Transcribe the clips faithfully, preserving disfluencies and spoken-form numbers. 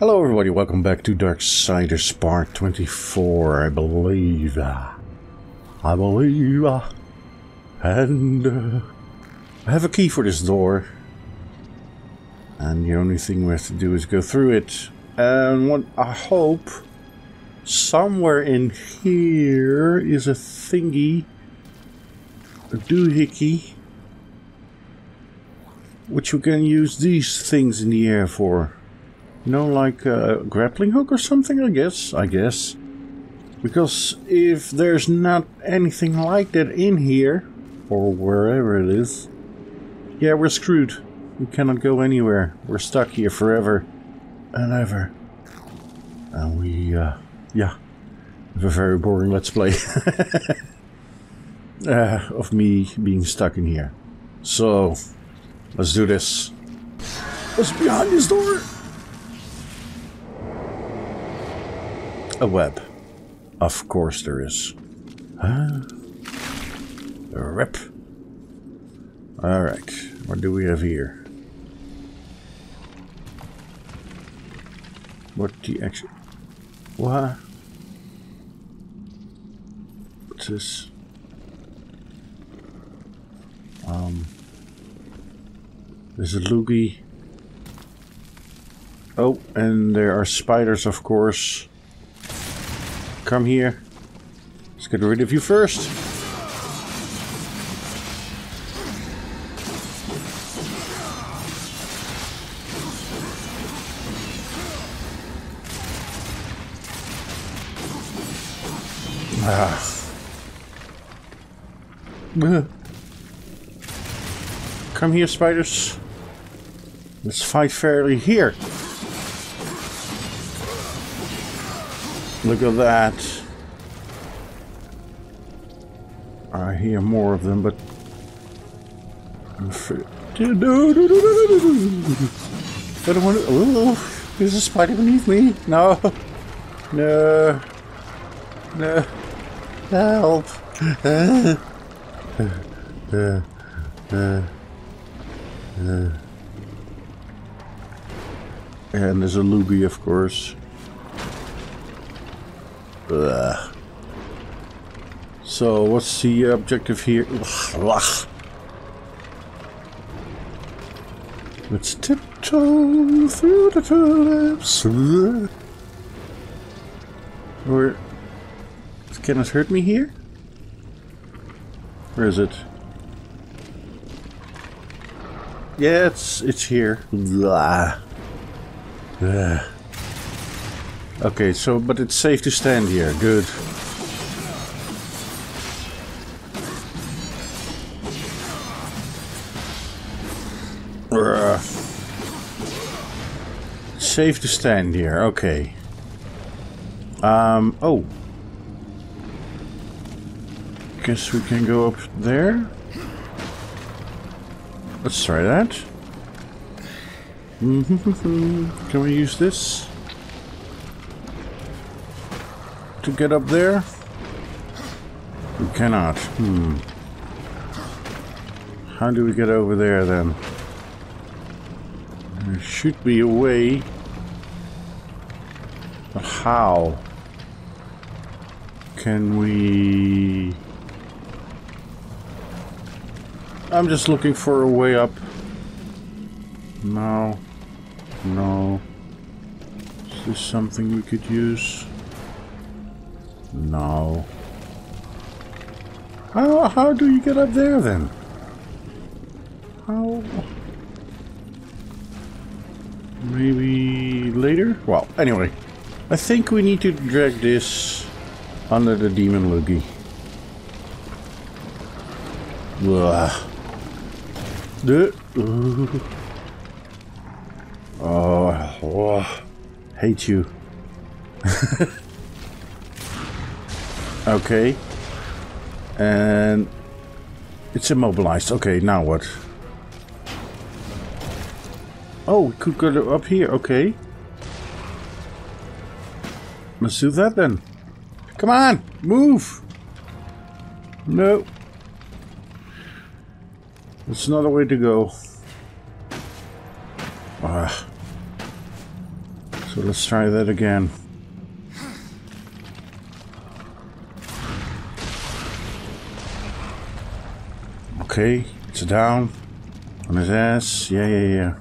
Hello everybody, welcome back to Darksiders part twenty-four, I believe. I believe. And uh, I have a key for this door. And the only thing we have to do is go through it. And what I hope, somewhere in here is a thingy, a doohickey, which you can use these things in the air for. You know, like a grappling hook or something, I guess, I guess. Because if there's not anything like that in here, or wherever it is, yeah, we're screwed. We cannot go anywhere. We're stuck here forever and ever. And we, uh, yeah, have a very boring let's play uh, of me being stuck in here. So, let's do this. What's behind this door? A web. Of course there is. Huh? A rip. Alright. What do we have here? What the actual... What? What's this? Um... There's a loogie. Oh, and there are spiders, of course. Come here. Let's get rid of you first. Ah. Come here, spiders. Let's fight fairly here. Look at that. I hear more of them, but I'm afraid. No, no, no, no, no, no. I don't want to. Oh, there's a spider beneath me. No. No. No. Help. Uh, uh, uh, uh. And there's a loogie, of course. Ugh. So, what's the objective here? Let's tiptoe through the tulips. Or can it hurt me here? Where is it? Yeah, it's it's here. Blah. Ugh. Okay, so, but it's safe to stand here. Good. Uh, safe to stand here. Okay. Um, oh. Guess we can go up there. Let's try that. Can we use this? To get up there? We cannot. Hmm. How do we get over there then? There should be a way. But how? Can we... I'm just looking for a way up. No. No. Is this something we could use? No. How, how do you get up there then? How? Maybe later? Well, anyway. I think we need to drag this under the demon loogie. Blah. The. Oh, oh. Hate you. Okay, and it's immobilized. Okay, now what? Oh, we could go up here. Okay, let's do that then. Come on, move. No, it's not a way to go. Ah, so So let's try that again. Okay, it's down. On his ass. Yeah, yeah, yeah.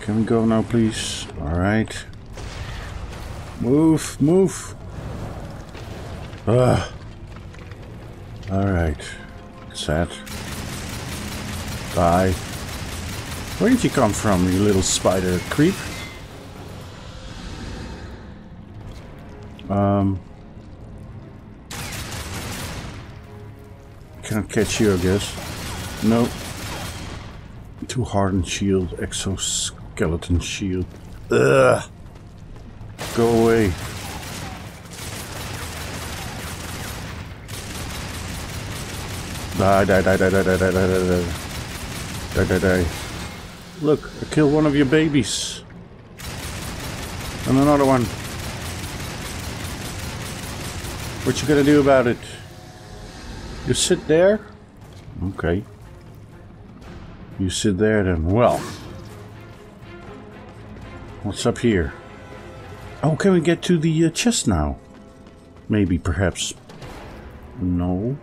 Can we go now, please? Alright. Move, move. Ugh. Alright. Sad. Die. Where did you come from, you little spider creep? Um. Cannot catch you, I guess. No. Too hardened shield, exoskeleton shield. Ugh. Go away. Die, die, die, die, die, die, die, die, die, die, die, die. Look, I killed one of your babies. And another one. What you gonna do about it? You sit there? Okay. You sit there then. Well. What's up here? Oh, can we get to the uh, chest now? Maybe, perhaps. No.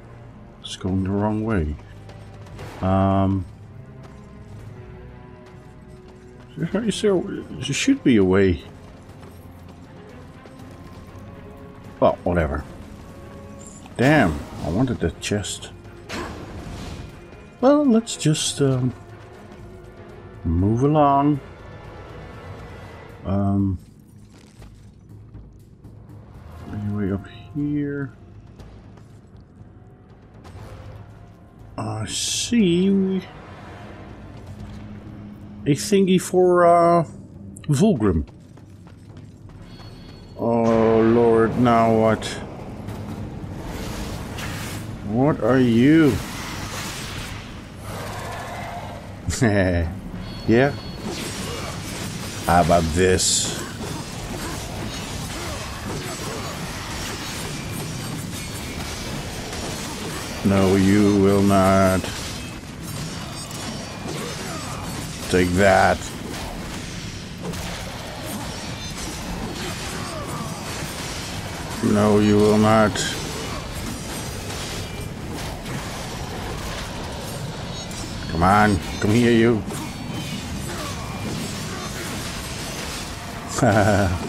It's going the wrong way. Um, is there, there should be a way. Well, whatever. Damn, I wanted that chest. Well, let's just um, move along. Um, anyway, up here. I see a thingy for uh, Vulgrim. Oh Lord, now what? What are you? Yeah? How about this? No, you will not. Take that. No, you will not. Come on, come here, you. I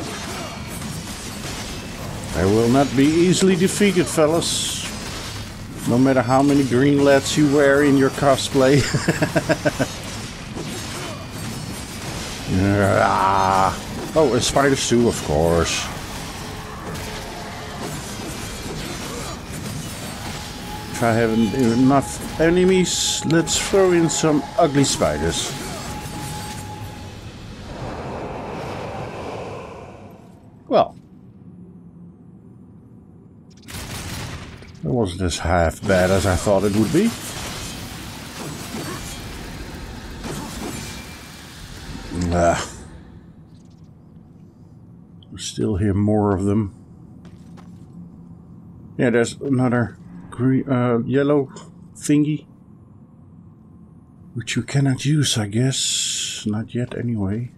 will not be easily defeated, fellas. No matter how many green LEDs you wear in your cosplay. Oh, a spider too, of course. If I have enough enemies, let's throw in some ugly spiders. Well. It wasn't as half bad as I thought it would be. Uh, I still hear more of them. Yeah, there's another green, uh, yellow thingy. Which you cannot use, I guess. Not yet, anyway.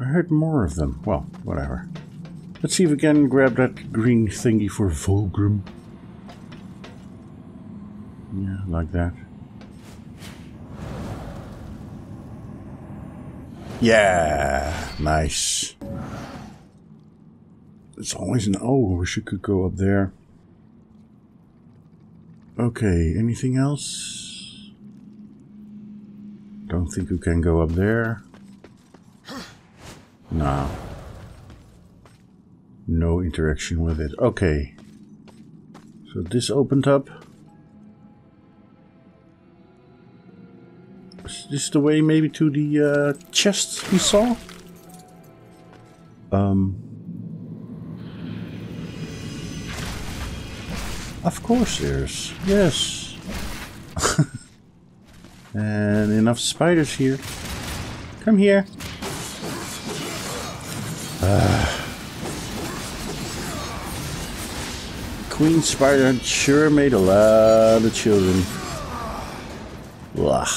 I heard more of them. Well, whatever. Let's see if we can grab that green thingy for Vulgrim. Yeah, like that. Yeah, nice. It's always an oh, I wish you could go up there. Okay, anything else? Don't think you can go up there. No. No interaction with it. Okay. So this opened up. Is this the way maybe to the uh, chest we saw? Um. Of course there's. Yes. And enough spiders here. Come here. Uh, Queen Spider sure made a lot of children. Blah.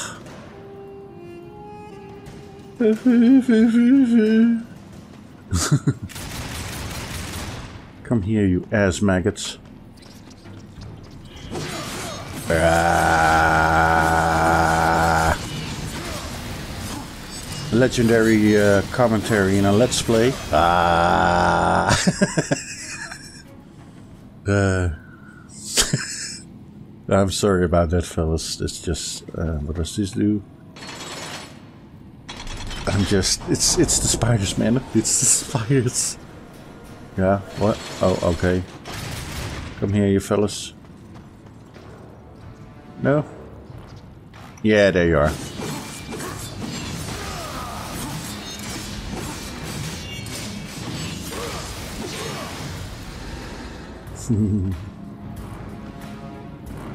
Come here, you ass maggots. Ah. Legendary uh, commentary in a let's play. Ah. uh. I'm sorry about that, fellas. It's just uh, what does this do? I'm just it's it's the spiders, man. It's the spiders. Yeah. What? Oh, okay. Come here, you fellas. No? Yeah, there you are.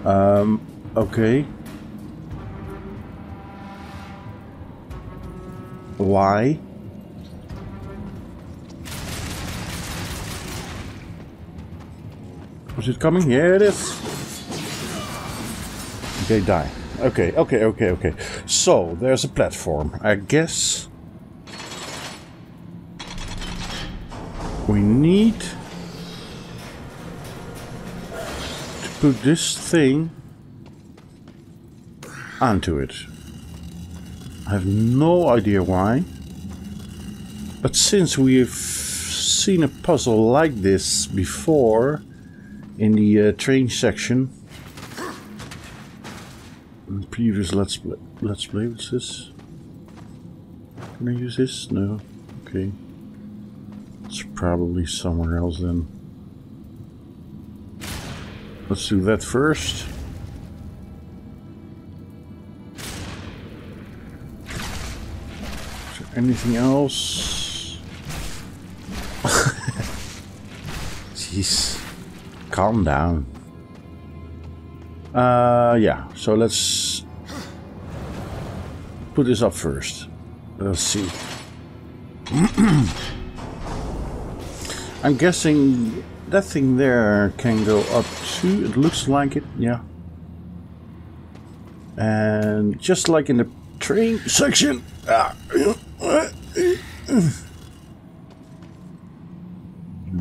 um, okay. Why? Was it coming? Here it is. They die. Okay, okay, okay, okay. So, there's a platform. I guess we need to put this thing onto it. I have no idea why. But since we've seen a puzzle like this before in the uh, train section, previous let's play. Let's play with this. Can I use this? No. Okay. It's probably somewhere else then. Let's do that first. Is there anything else? Jeez. Calm down. Uh, yeah, so let's put this up first. Let's see. I'm guessing that thing there can go up too. It looks like it, yeah. And just like in the train section. Let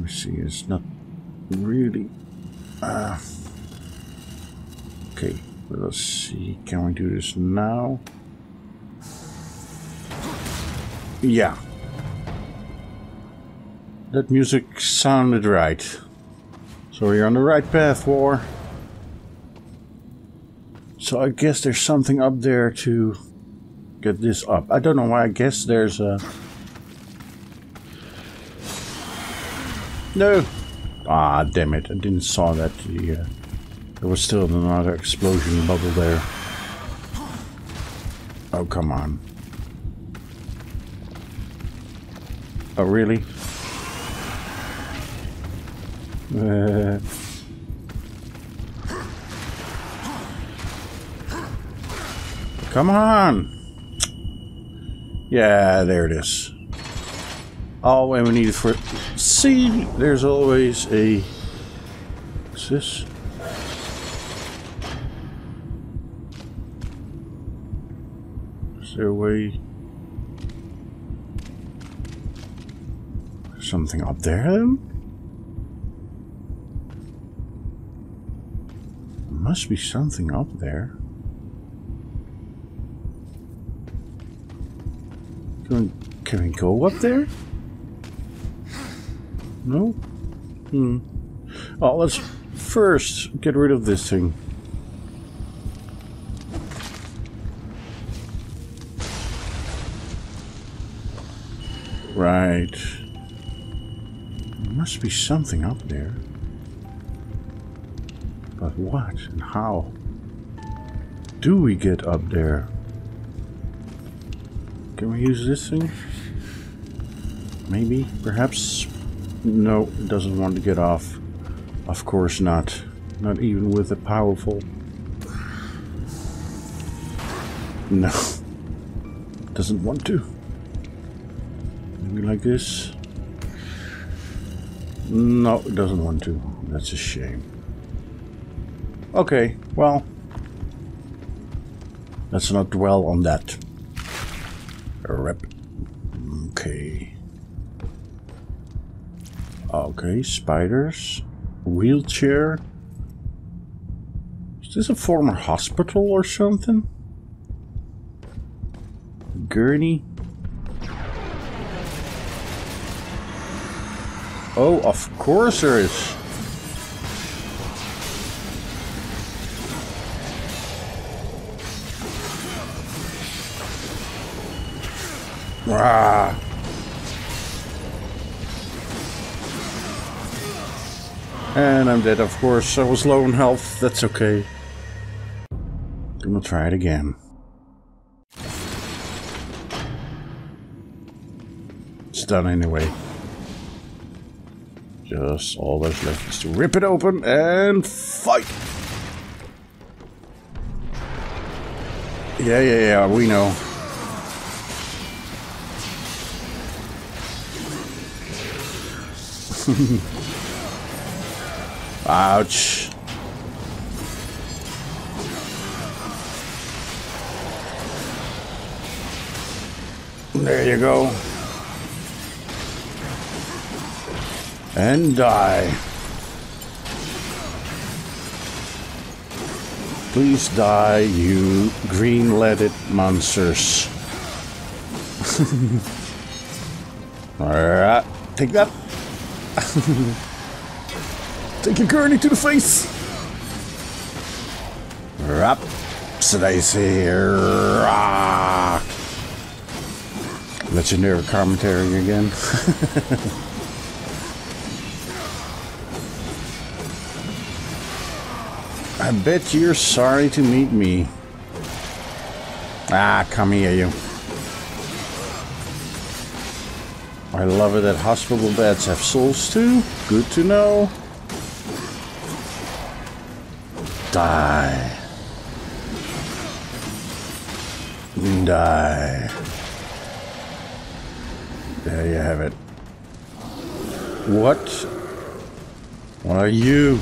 me see, it's not really... Uh, Okay, let's see, can we do this now? Yeah. That music sounded right. So we're on the right path, War. So I guess there's something up there to get this up. I don't know why, I guess there's a... No! Ah, damn it, I didn't saw that. The, uh, There was still another explosion bubble there. Oh, come on. Oh, really? Uh. Come on! Yeah, there it is. Oh, and we need it for... See, there's always a... What's this? Their way. There's something up there then? There must be something up there. Can we, can we go up there? No? Hmm. Oh, let's first get rid of this thing. Right. There must be something up there. But what and how do we get up there? Can we use this thing? Maybe, perhaps? No, it doesn't want to get off. Of course not. Not even with a powerful... No. Doesn't want to. Like this? No, it doesn't want to. That's a shame. Okay, well, let's not dwell on that. Rep. Okay. Okay, spiders. Wheelchair. Is this a former hospital or something? Gurney. Oh, of course there is. Rah. And I'm dead, of course. I was low on health. That's okay. I'm gonna try it again. It's done anyway. Just all that's left is to rip it open and fight! Yeah, yeah, yeah, we know. Ouch. There you go. And die. Please die, you green-leaded monsters. Alright, take that. Take your gurney to the face. Rap. So they say, rah. Legendary commentary again. I bet you're sorry to meet me. Ah, come here, you. I love it that hospital beds have souls too. Good to know. Die. Die. There you have it. What? What are you?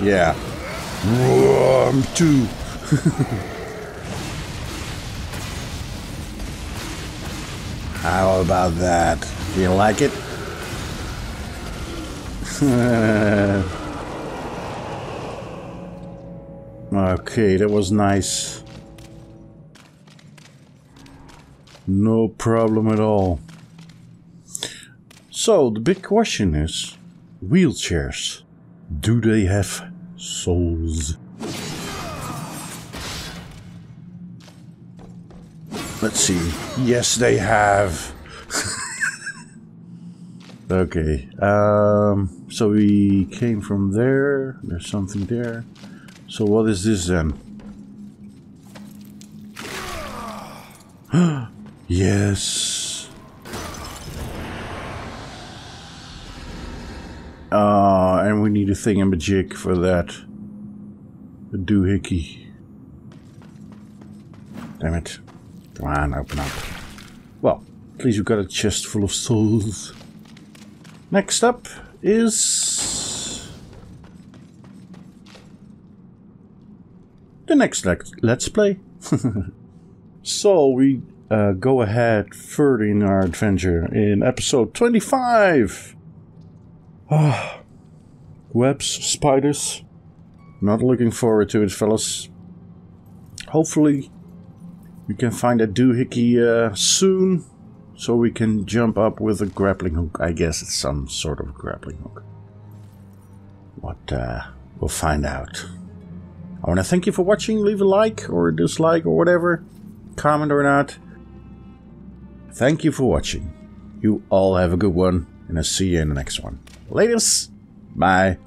Yeah. Whoa, I'm two. How about that? Do you like it? Okay, that was nice. No problem at all. So, the big question is, wheelchairs. Do they have souls? Let's see. Yes, they have. Okay. Um, so we came from there. There's something there. So what is this then? Yes. Uh. And we need a thingamajig for that. A doohickey. Damn it. Come on, open up. Well, at least we've got a chest full of souls. Next up is... the next Let's Play. So we uh, go ahead further in our adventure in episode twenty-five. Ah. Webs, spiders. Not looking forward to it, fellas. Hopefully we can find a doohickey uh, soon, so we can jump up with a grappling hook. I guess it's some sort of grappling hook. What uh, we'll find out. I want to thank you for watching. Leave a like or a dislike or whatever. Comment or not. Thank you for watching. You all have a good one, and I'll see you in the next one. Laters! Bye.